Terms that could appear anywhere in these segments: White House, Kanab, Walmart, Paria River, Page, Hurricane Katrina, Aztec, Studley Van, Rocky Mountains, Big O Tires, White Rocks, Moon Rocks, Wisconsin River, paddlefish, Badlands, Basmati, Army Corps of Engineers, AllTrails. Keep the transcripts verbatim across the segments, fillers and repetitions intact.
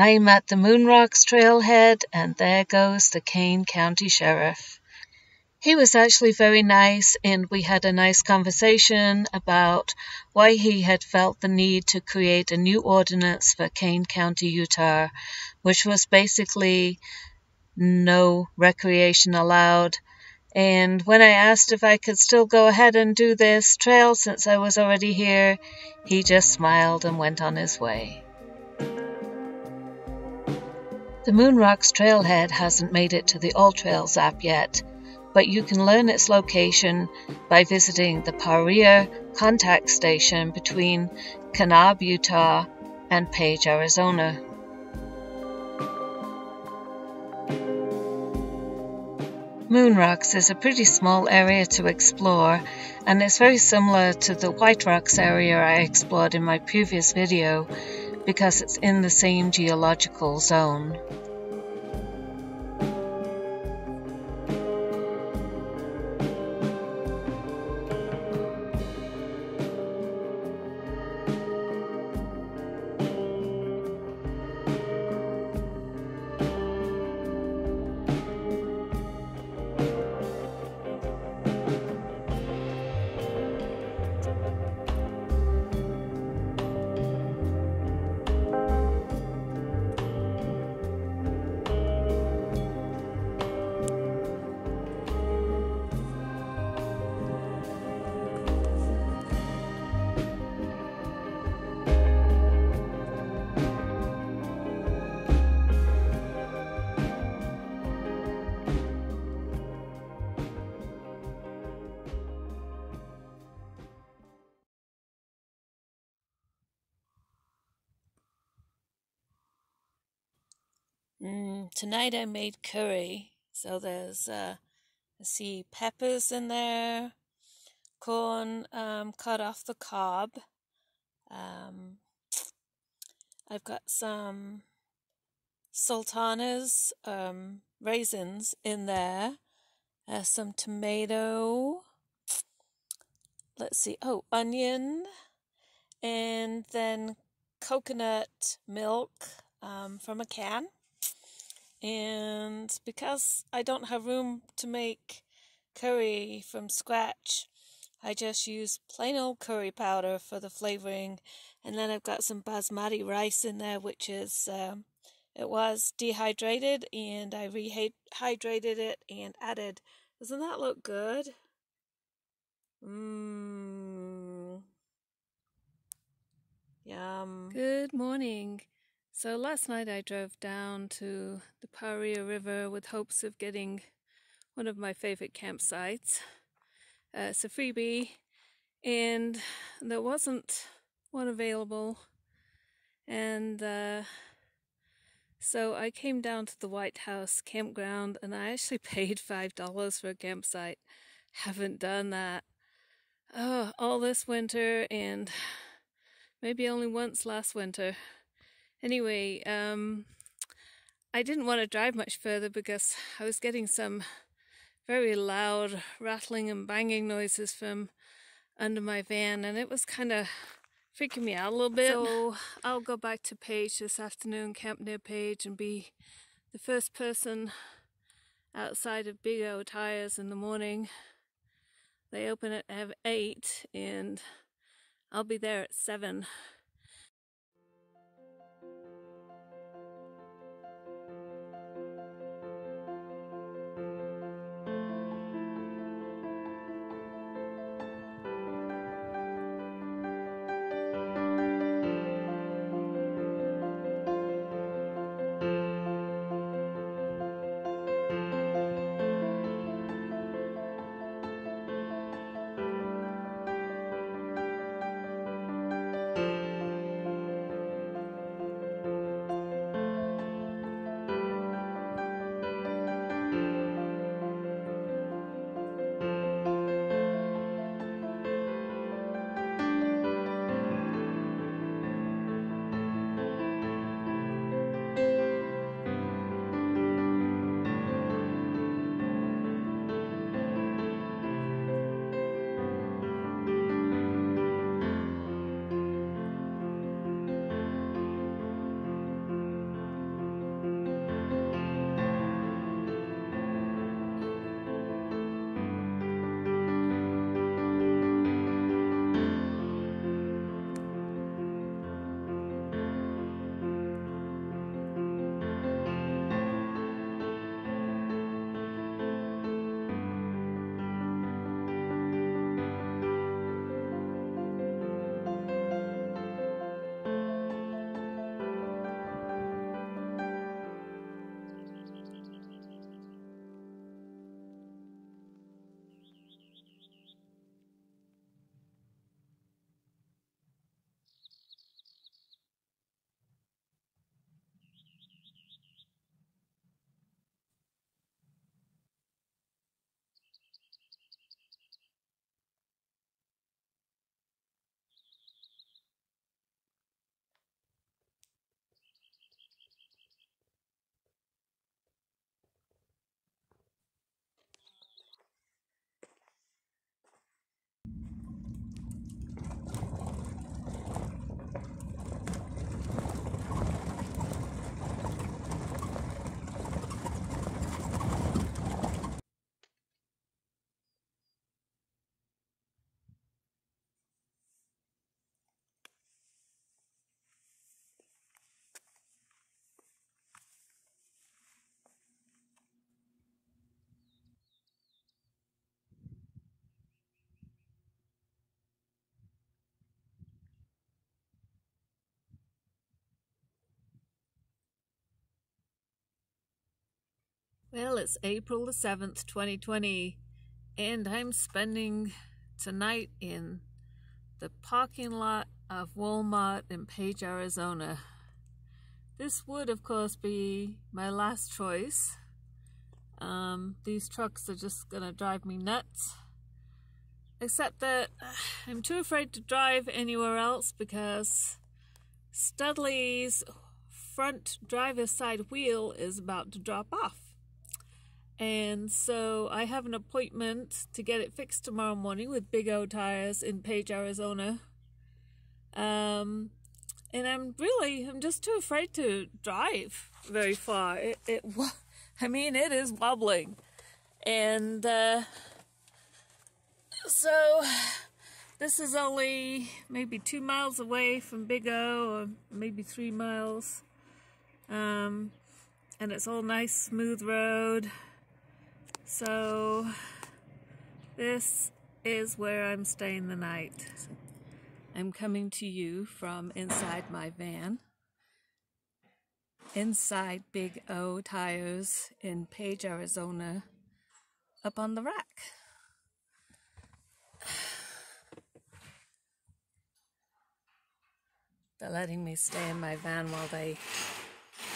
I'm at the Moon Rocks trailhead, and there goes the Kane County Sheriff. He was actually very nice, and we had a nice conversation about why he had felt the need to create a new ordinance for Kane County, Utah, which was basically no recreation allowed. And when I asked if I could still go ahead and do this trail since I was already here, he just smiled and went on his way. The Moon Rocks trailhead hasn't made it to the AllTrails app yet, but you can learn its location by visiting the Paria contact station between Kanab, Utah and Page, Arizona. Moon Rocks is a pretty small area to explore, and it's very similar to the White Rocks area I explored in my previous video because it's in the same geological zone. Mm, tonight I made curry, so there's, uh, I see peppers in there, corn um, cut off the cob, um, I've got some sultanas, um, raisins in there, uh, some tomato, let's see, oh, onion, and then coconut milk um, from a can. And because I don't have room to make curry from scratch, I just use plain old curry powder for the flavoring. And then I've got some basmati rice in there, which is, um, it was dehydrated, and I rehydrated it and added. Doesn't that look good? Mmm. Yum. Good morning. So last night I drove down to the Paria River with hopes of getting one of my favorite campsites. Uh, it's a freebie, and there wasn't one available, and uh, so I came down to the White House campground, and I actually paid five dollars for a campsite. Haven't done that oh, all this winter, and maybe only once last winter. Anyway, um, I didn't want to drive much further because I was getting some very loud rattling and banging noises from under my van, and it was kind of freaking me out a little bit. So I'll go back to Page this afternoon, camp near Page, and be the first person outside of Big O Tires in the morning. They open at eight, and I'll be there at seven. Well, it's April the seventh, twenty twenty, and I'm spending tonight in the parking lot of Walmart in Page, Arizona. This would, of course, be my last choice. Um, these trucks are just gonna drive me nuts. Except that I'm too afraid to drive anywhere else because Studley's front driver's side wheel is about to drop off. And so I have an appointment to get it fixed tomorrow morning with Big O Tires in Page, Arizona. Um, and I'm really, I'm just too afraid to drive very far. It, it I mean, it is wobbling. And uh, so this is only maybe two miles away from Big O, or maybe three miles. Um, and it's all nice, smooth road. So, this is where I'm staying the night. I'm coming to you from inside my van, inside Big O Tires in Page, Arizona, up on the rack. They're letting me stay in my van while they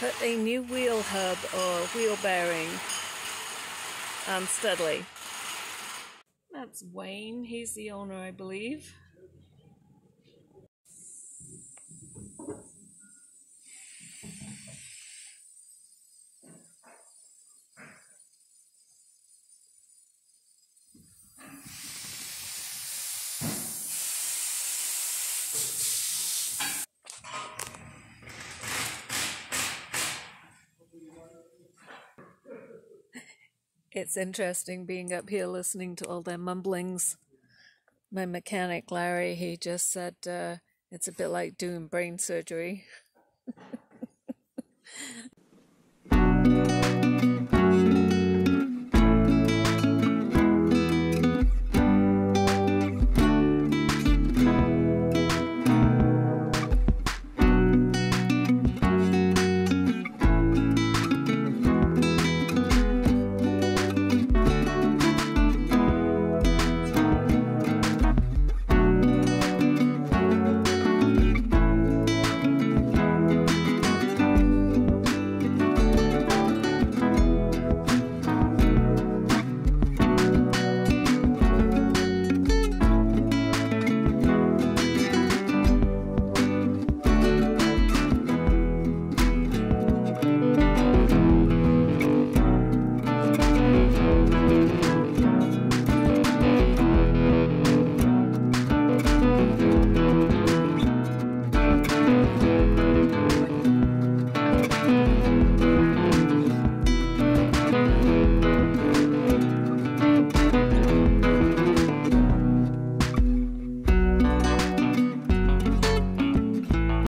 put a new wheel hub or wheel bearing Um, Studley. That's Wayne. He's the owner, I believe. It's interesting being up here listening to all their mumblings. My mechanic, Larry, he just said uh, it's a bit like doing brain surgery.